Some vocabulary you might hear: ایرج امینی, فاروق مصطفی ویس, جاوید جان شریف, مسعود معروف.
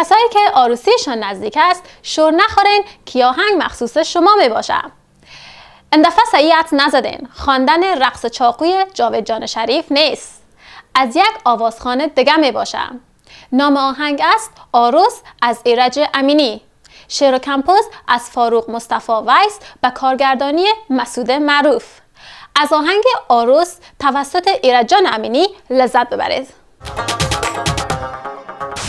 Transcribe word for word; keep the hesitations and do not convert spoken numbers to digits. کسایی که عروسیشان نزدیک است شور نخورین که آهنگ مخصوص شما می باشه. این دفعه سعیت نزدین، خواندن رقص چاقوی جاوید جان شریف نیست، از یک آوازخانه دیگه می باشه. نام آهنگ است عروس از ایرج امینی، شعر و کمپوز از فاروق مصطفی ویس به کارگردانی مسعود معروف. از آهنگ عروس توسط ایرج امینی لذت ببرید.